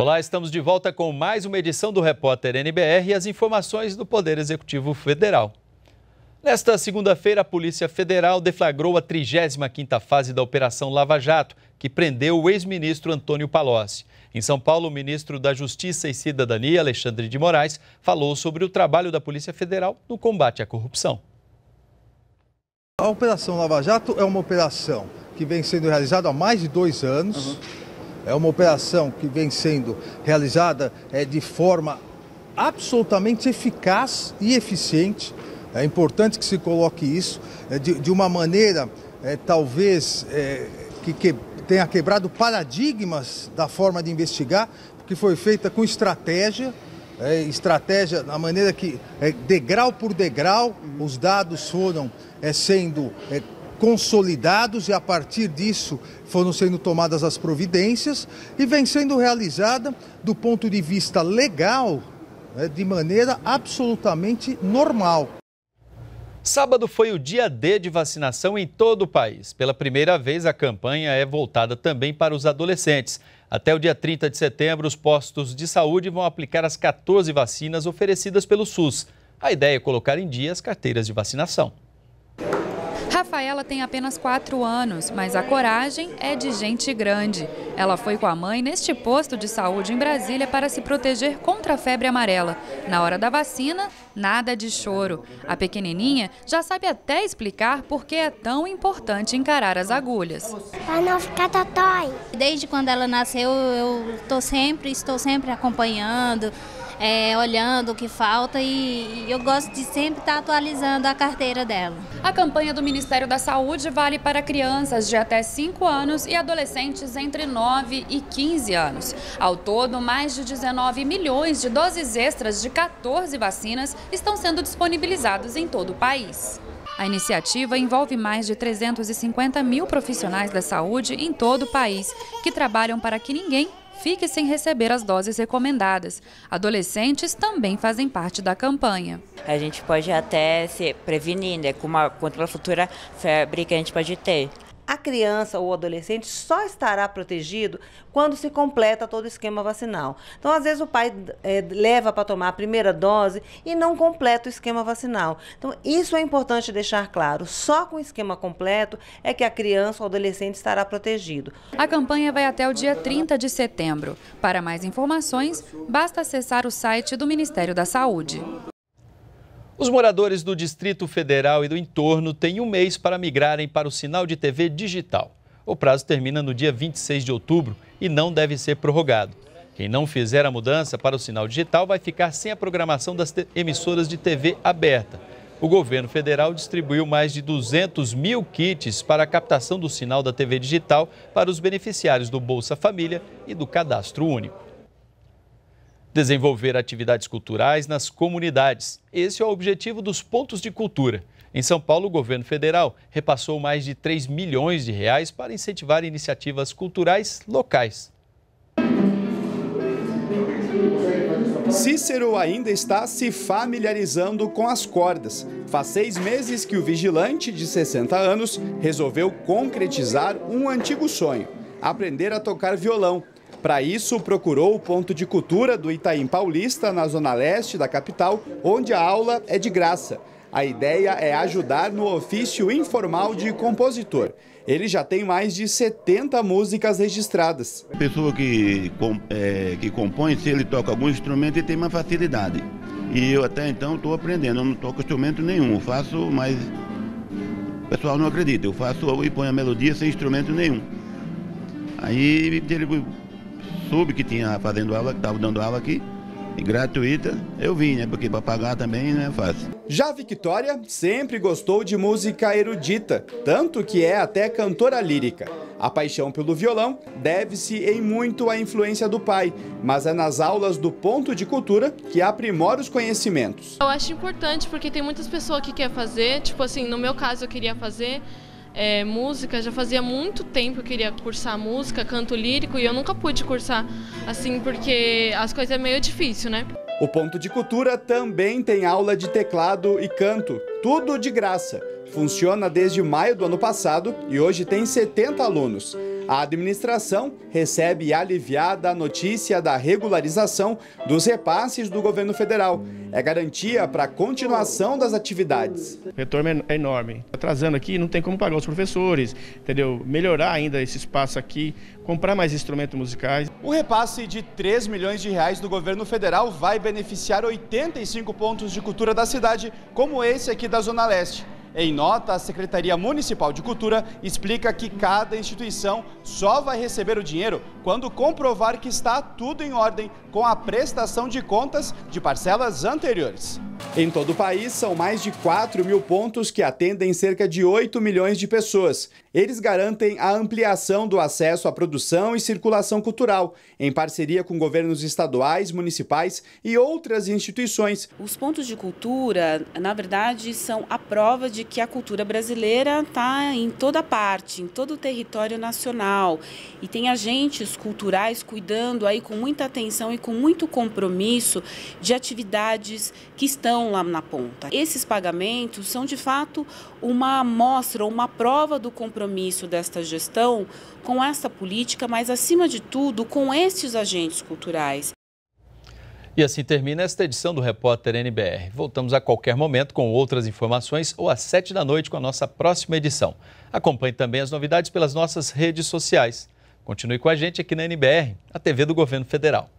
Olá, estamos de volta com mais uma edição do Repórter NBR e as informações do Poder Executivo Federal. Nesta segunda-feira, a Polícia Federal deflagrou a 35ª fase da Operação Lava Jato, que prendeu o ex-ministro Antônio Palocci. Em São Paulo, o ministro da Justiça e Cidadania, Alexandre de Moraes, falou sobre o trabalho da Polícia Federal no combate à corrupção. A Operação Lava Jato é uma operação que vem sendo realizada há mais de 2 anos. É uma operação que vem sendo realizada de forma absolutamente eficaz e eficiente. É importante que se coloque isso de uma maneira, talvez, que tenha quebrado paradigmas da forma de investigar, porque foi feita com estratégia, na maneira que, degrau por degrau, os dados foram sendo consolidados e a partir disso foram sendo tomadas as providências e vem sendo realizada do ponto de vista legal de maneira absolutamente normal. Sábado foi o dia D de vacinação em todo o país. Pela primeira vez, a campanha é voltada também para os adolescentes. Até o dia 30 de setembro, os postos de saúde vão aplicar as 14 vacinas oferecidas pelo SUS. A ideia é colocar em dia as carteiras de vacinação. Rafaela tem apenas 4 anos, mas a coragem é de gente grande. Ela foi com a mãe neste posto de saúde em Brasília para se proteger contra a febre amarela. Na hora da vacina, nada de choro. A pequenininha já sabe até explicar por que é tão importante encarar as agulhas. Para não ficar totói. Desde quando ela nasceu, eu estou sempre acompanhando, olhando o que falta e eu gosto de sempre estar atualizando a carteira dela. A campanha do Ministério da Saúde vale para crianças de até 5 anos e adolescentes entre 9 e 15 anos. Ao todo, mais de 19 milhões de doses extras de 14 vacinas estão sendo disponibilizadas em todo o país. A iniciativa envolve mais de 350 mil profissionais da saúde em todo o país, que trabalham para que ninguém fique sem receber as doses recomendadas. Adolescentes também fazem parte da campanha. A gente pode até se prevenir, contra a futura febre que a gente pode ter. A criança ou adolescente só estará protegido quando se completa todo o esquema vacinal. Então, às vezes, o pai leva para tomar a primeira dose e não completa o esquema vacinal. Então, isso é importante deixar claro. Só com o esquema completo é que a criança ou adolescente estará protegido. A campanha vai até o dia 30 de setembro. Para mais informações, basta acessar o site do Ministério da Saúde. Os moradores do Distrito Federal e do entorno têm 1 mês para migrarem para o sinal de TV digital. O prazo termina no dia 26 de outubro e não deve ser prorrogado. Quem não fizer a mudança para o sinal digital vai ficar sem a programação das emissoras de TV aberta. O governo federal distribuiu mais de 200 mil kits para a captação do sinal da TV digital para os beneficiários do Bolsa Família e do Cadastro Único. Desenvolver atividades culturais nas comunidades. Esse é o objetivo dos Pontos de Cultura. Em São Paulo, o governo federal repassou mais de 3 milhões de reais para incentivar iniciativas culturais locais. Cícero ainda está se familiarizando com as cordas. Faz 6 meses que o vigilante de 60 anos resolveu concretizar um antigo sonho: aprender a tocar violão. Para isso, procurou o Ponto de Cultura do Itaim Paulista, na zona leste da capital, onde a aula é de graça. A ideia é ajudar no ofício informal de compositor. Ele já tem mais de 70 músicas registradas. A pessoa que compõe, se ele toca algum instrumento, ele tem uma facilidade. E eu até então estou aprendendo, eu não toco instrumento nenhum, eu faço, mas o pessoal não acredita. Eu faço e ponho a melodia sem instrumento nenhum. Aí ele soube que tinha fazendo aula, que estava dando aula aqui, e gratuita, eu vim, porque para pagar também não é fácil. Já a Victoria sempre gostou de música erudita, tanto que é até cantora lírica. A paixão pelo violão deve-se em muito à influência do pai, mas é nas aulas do Ponto de Cultura que aprimora os conhecimentos. Eu acho importante porque tem muitas pessoas que querem fazer, no meu caso eu queria fazer música, já fazia muito tempo que eu queria cursar música, canto lírico, e eu nunca pude cursar, porque as coisas é meio difícil, O Ponto de Cultura também tem aula de teclado e canto, tudo de graça. Funciona desde maio do ano passado e hoje tem 70 alunos. A administração recebe aliviada a notícia da regularização dos repasses do governo federal. É garantia para a continuação das atividades. O retorno é enorme. Atrasando aqui, não tem como pagar os professores, entendeu? Melhorar ainda esse espaço aqui, comprar mais instrumentos musicais. O repasse de R$ 3 milhões do governo federal vai beneficiar 85 pontos de cultura da cidade, como esse aqui da Zona Leste. Em nota, a Secretaria Municipal de Cultura explica que cada instituição só vai receber o dinheiro quando comprovar que está tudo em ordem com a prestação de contas de parcelas anteriores. Em todo o país, são mais de 4 mil pontos que atendem cerca de 8 milhões de pessoas. Eles garantem a ampliação do acesso à produção e circulação cultural, em parceria com governos estaduais, municipais e outras instituições. Os pontos de cultura, na verdade, são a prova de que a cultura brasileira está em toda parte, em todo o território nacional. E tem agentes culturais cuidando aí com muita atenção e com muito compromisso de atividades que estão lá na ponta. Esses pagamentos são, de fato, uma amostra, uma prova do compromisso desta gestão com essa política, mas, acima de tudo, com estes agentes culturais. E assim termina esta edição do Repórter NBR. Voltamos a qualquer momento com outras informações ou às 19h com a nossa próxima edição. Acompanhe também as novidades pelas nossas redes sociais. Continue com a gente aqui na NBR, a TV do Governo Federal.